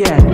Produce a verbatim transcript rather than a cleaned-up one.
No.